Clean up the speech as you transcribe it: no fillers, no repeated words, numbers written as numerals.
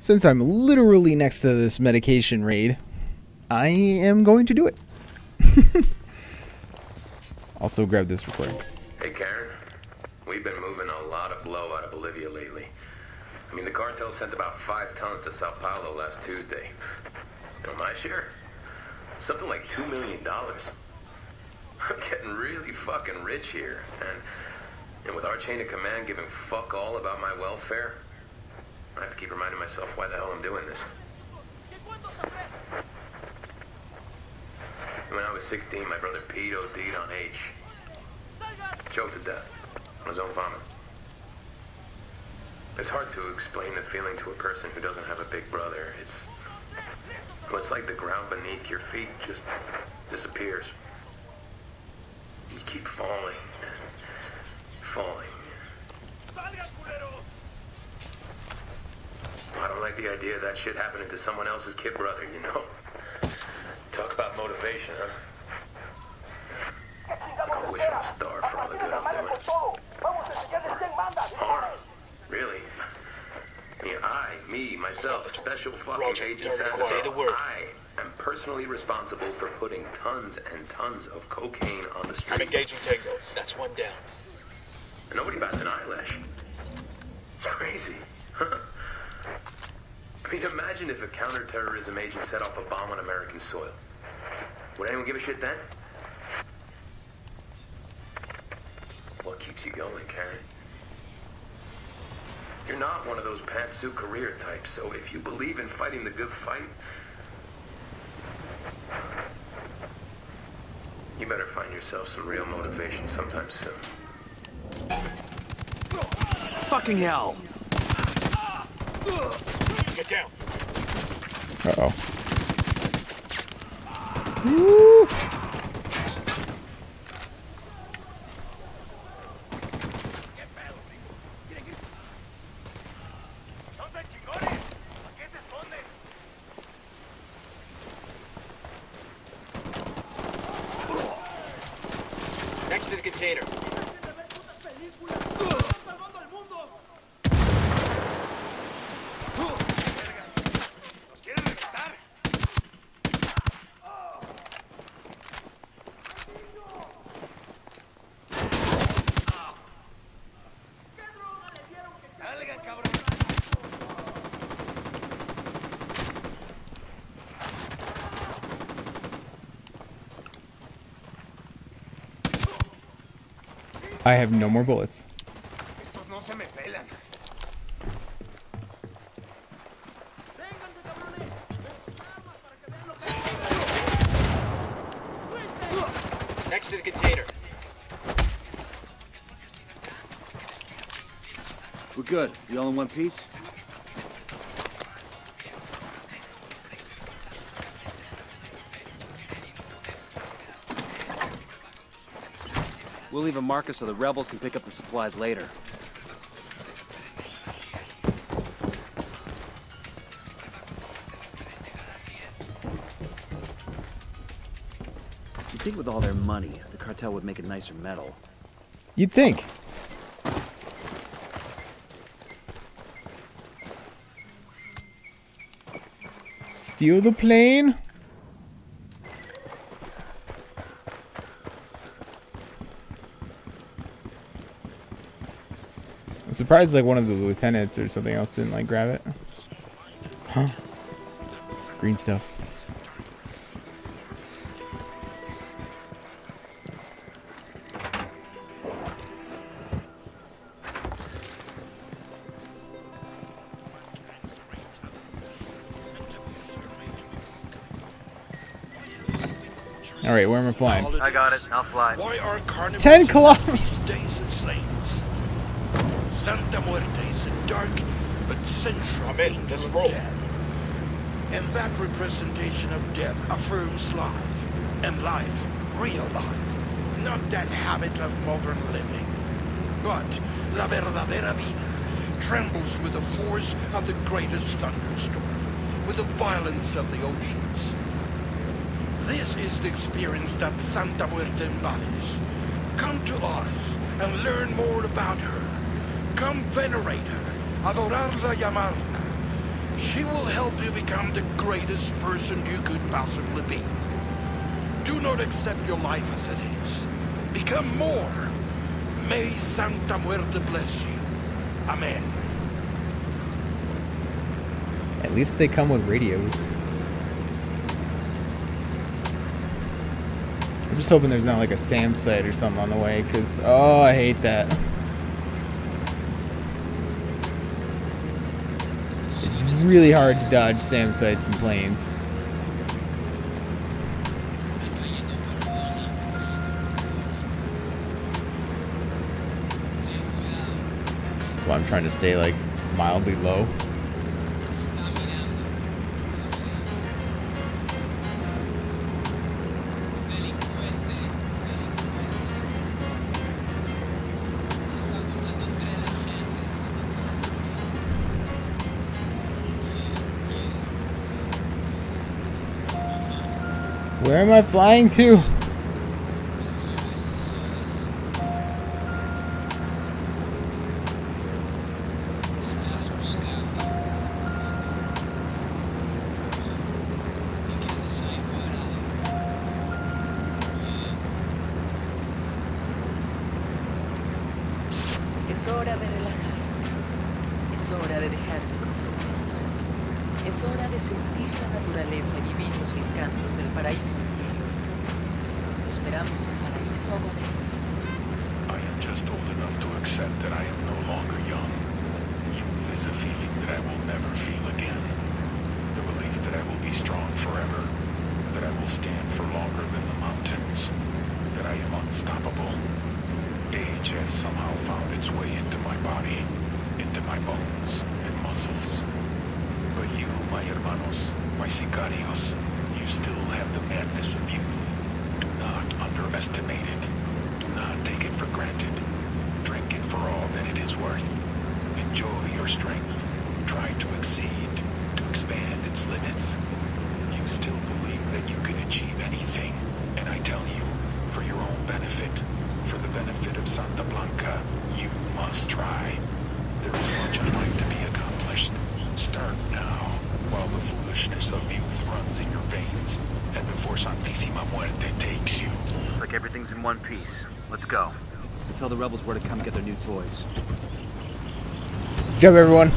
Since I'm literally next to this medication raid, I am going to do it. Also grab this recording. Hey Karen, we've been moving a lot of blow out of Bolivia lately. I mean, the cartel sent about 5 tons to Sao Paulo last Tuesday. And my share? Something like $2 million. I'm getting really fucking rich here. And with our chain of command giving fuck all about my welfare, I have to keep reminding myself why the hell I'm doing this. When I was 16, my brother Pete OD'd on H. Choked to death on his own vomit. It's hard to explain the feeling to a person who doesn't have a big brother. It's like the ground beneath your feet just disappears. You keep falling. Falling. I don't like the idea of that shit happening to someone else's kid brother, you know? Talk about motivation, huh? I wish I was starved for all the good I'm doing. Harm. Really? I mean, myself, special fucking agent Santa Muerte, I am personally responsible for putting tons and tons of cocaine on the street. I'm engaging takeouts. That's one down. And nobody bats an eyelash. It's crazy, huh? I mean, imagine if a counterterrorism agent set off a bomb on American soil. Would anyone give a shit then? What keeps you going, Karen? You're not one of those pantsuit career types, so if you believe in fighting the good fight, you better find yourself some real motivation sometime soon. Fucking hell! Get down! Uh-oh. Woo! Next to the container. I have no more bullets. Next to the container. We're good. You all in one piece? We'll leave a marker so the rebels can pick up the supplies later. You'd think with all their money, the cartel would make a nicer medal. You'd think. Steal the plane? Surprised like one of the lieutenants or something else didn't like grab it. Huh? Green stuff. All right, where am I flying? I got it. I'll fly. 10 kilometers. Santa Muerte is a dark but central angel of death. And that representation of death affirms life. And life, real life. Not that habit of modern living. But la verdadera vida trembles with the force of the greatest thunderstorm. With the violence of the oceans. This is the experience that Santa Muerte embodies. Come to us and learn more about her. Come venerate her, adorarla y amarla. She will help you become the greatest person you could possibly be. Do not accept your life as it is. Become more. May Santa Muerte bless you. Amen. At least they come with radios. I'm just hoping there's not like a SAM site or something on the way, because, oh, I hate that. It's really hard to dodge SAM sites and planes. That's why I'm trying to stay like mildly low. Where am I flying to? Es hora de relajarse. Es hora de dejarse concentrar. Es hora de sentir la naturaleza y vivir los encantos del paraíso entero. Esperamos el paraíso agua. I am just old enough to accept that I am no longer young. Youth is a feeling that I will never feel again. The belief that I will be strong forever. That I will stand for longer than the mountains. That I am unstoppable. Age has somehow found its way into my body, into my bones and muscles. But you, my hermanos, my sicarios, you still have the madness of youth. Do not underestimate it. Do not take it for granted. Drink it for all that it is worth. Enjoy your strength. Try to exceed, to expand its limits. You still believe that you can achieve anything, and I tell you, for your own benefit, for the benefit of Santa Blanca, you must try. There is much in life to be accomplished. Start now, while the foolishness of youth runs in your veins, and before Santissima Muerte takes you. Like everything's in one piece. Let's go. And tell the rebels where to come get their new toys. Good job, everyone.